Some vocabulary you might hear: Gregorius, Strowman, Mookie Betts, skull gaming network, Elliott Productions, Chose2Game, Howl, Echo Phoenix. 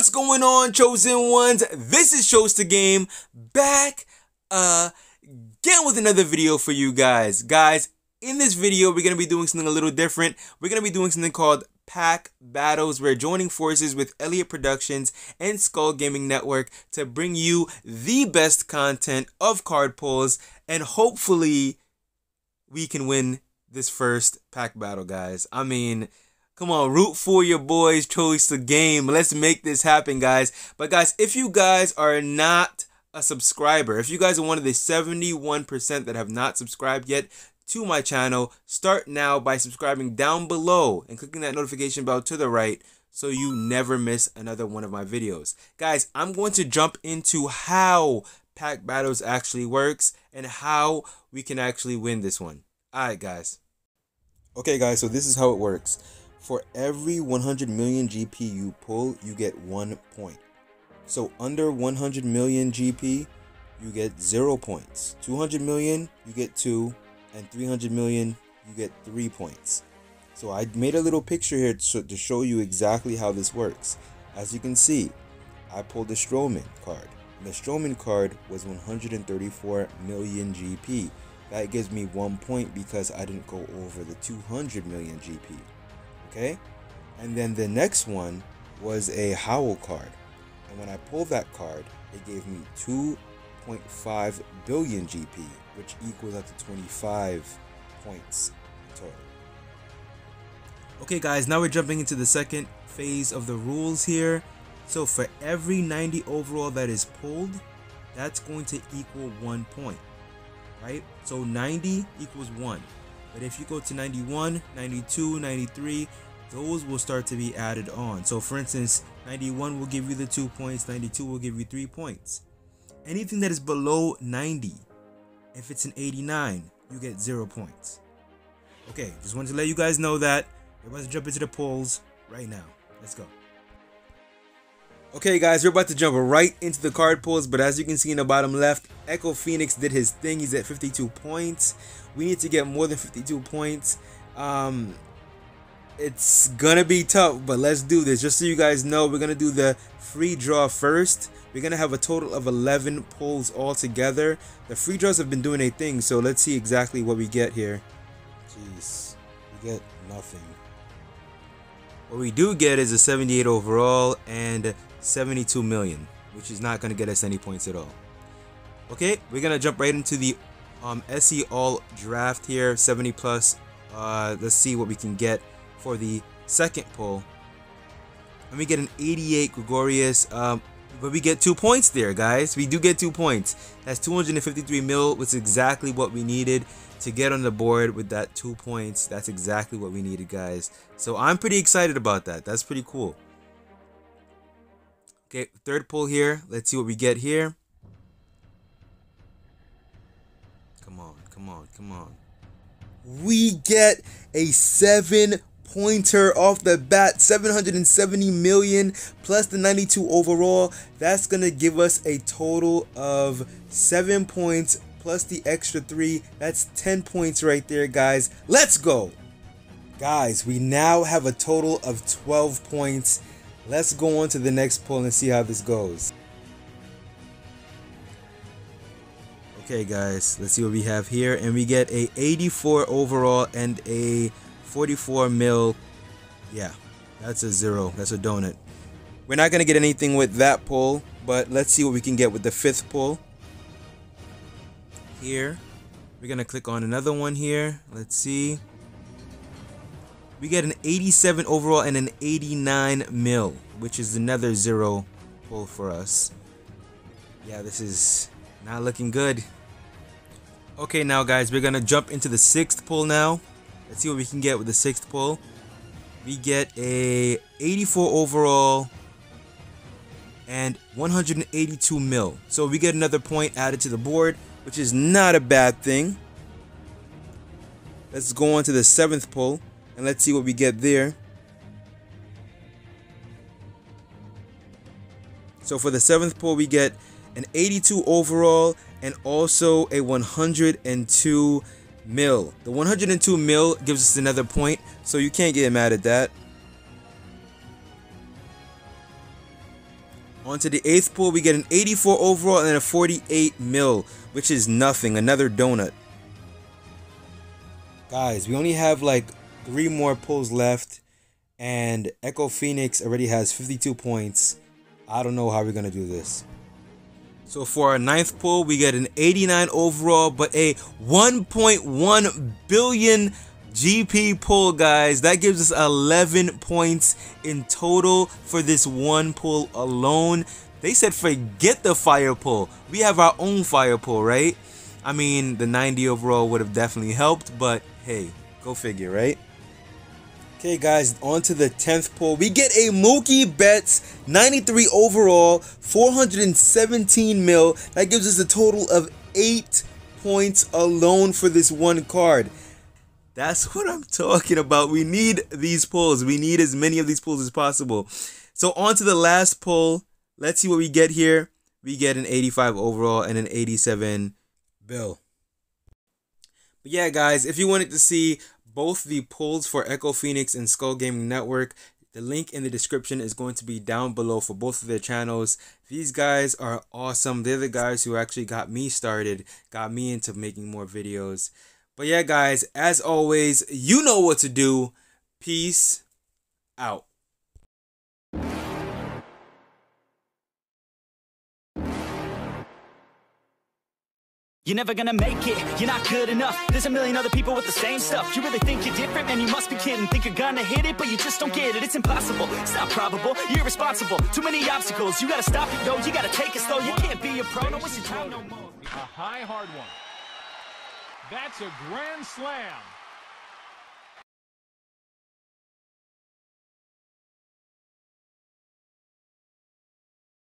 What's going on, chosen ones? This is Chose2Game back again with another video for you guys. Guys, in this video, we're going to be doing something a little different. We're going to be doing something called Pack Battles. We're joining forces with Elliott Productions and Skull Gaming Network to bring you the best content of card pulls, and hopefully we can win this first pack battle, guys. I mean, come on, root for your boys, Chose2Game. Let's make this happen, guys. But guys, if you guys are not a subscriber, if you guys are one of the 71% that have not subscribed yet to my channel, start now by subscribing down below and clicking that notification bell to the right so you never miss another one of my videos. Guys, I'm going to jump into how pack battles actually works and how we can actually win this one. Alright, guys. Okay, guys, so this is how it works. For every 100 million GP you pull, you get 1 point. So under 100 million GP, you get 0 points. 200 million, you get 2. And 300 million, you get 3 points. So I made a little picture here to show you exactly how this works. As you can see, I pulled the Strowman card. And the Strowman card was 134 million GP. That gives me 1 point because I didn't go over the 200 million GP. Okay? And then the next one was a Howl card. And when I pulled that card, it gave me 2.5 billion GP, which equals up to 25 points total. Okay, guys, now we're jumping into the second phase of the rules here. So for every 90 overall that is pulled, that's going to equal 1 point, right? So 90 equals 1. But if you go to 91, 92, 93, those will start to be added on. So for instance, 91 will give you the 2 points, 92 will give you 3 points. Anything that is below 90, if it's an 89, you get 0 points. Okay, just wanted to let you guys know that. We're about to jump into the polls right now. Let's go. Okay, guys, we're about to jump right into the card pulls, but as you can see in the bottom left, Echo Phoenix did his thing. He's at 52 points. We need to get more than 52 points. It's gonna be tough, but let's do this. Just so you guys know, we're gonna do the free draw first. We're gonna have a total of 11 pulls all together. The free draws have been doing a thing, so let's see exactly what we get here. Jeez, we get nothing. What we do get is a 78 overall and 72 million, which is not gonna get us any points at all. Okay, we're gonna jump right into the SE all draft here, 70 plus. Let's see what we can get for the second pull. And we get an 88 Gregorius, but we get 2 points there, guys. We do get 2 points. That's 253 mil, which is exactly what we needed to get on the board with that 2 points. That's exactly what we needed, guys. So I'm pretty excited about that. That's pretty cool. Okay, third pull here. Let's see what we get here. Come on, come on, come on. We get a 7 pointer off the bat, 770 million plus the 92 overall. That's gonna give us a total of 7 points plus the extra 3. That's 10 points right there, guys. Let's go, guys. We now have a total of 12 points. Let's go on to the next poll and see how this goes. Okay, guys, let's see what we have here, and we get a 84 overall and a 44 mil. Yeah, that's a 0. That's a donut. We're not gonna get anything with that pull, but let's see what we can get with the fifth pull. Here, we're gonna click on another one here. Let's see. We get an 87 overall and an 89 mil, which is another 0 pull for us. Yeah, this is not looking good. Okay, now, guys, we're gonna jump into the sixth pull now. Let's see what we can get with the sixth pull. We get a 84 overall and 182 mil. So we get another point added to the board, which is not a bad thing. Let's go on to the seventh pull and let's see what we get there. So for the seventh pull, we get an 82 overall and also a 102 mil. The 102 mil gives us another point, so you can't get mad at that. On to the 8th pool, we get an 84 overall and a 48 mil, which is nothing, another donut. Guys, we only have like 3 more pulls left, and Echo Phoenix already has 52 points. I don't know how we're gonna do this. So for our 9th pull, we get an 89 overall, but a 1.1 billion GP pull, guys. That gives us 11 points in total for this one pull alone. They said forget the fire pull. We have our own fire pull, right? I mean, the 90 overall would have definitely helped, but hey, go figure, right? Okay, guys, on to the 10th pull. We get a Mookie Betts 93 overall, 417 mil. That gives us a total of 8 points alone for this one card. That's what I'm talking about. We need these pulls. We need as many of these pulls as possible. So on to the last pull. Let's see what we get here. We get an 85 overall and an 87 bill. But yeah, guys, if you wanted to see both the pulls for Echo Phoenix and Skull Gaming Network, the link in the description is going to be down below for both of their channels. These guys are awesome. They're the guys who actually got me started, got me into making more videos. But yeah, guys, as always, you know what to do. Peace out. You're never gonna make it, you're not good enough. There's a million other people with the same stuff. You really think you're different, man, you must be kidding. Think you're gonna hit it, but you just don't get it. It's impossible, it's not probable, you're irresponsible. Too many obstacles, you gotta stop it, yo. You gotta take it slow, you can't be a pro. No, it's your time no more. A high, hard one. That's a grand slam.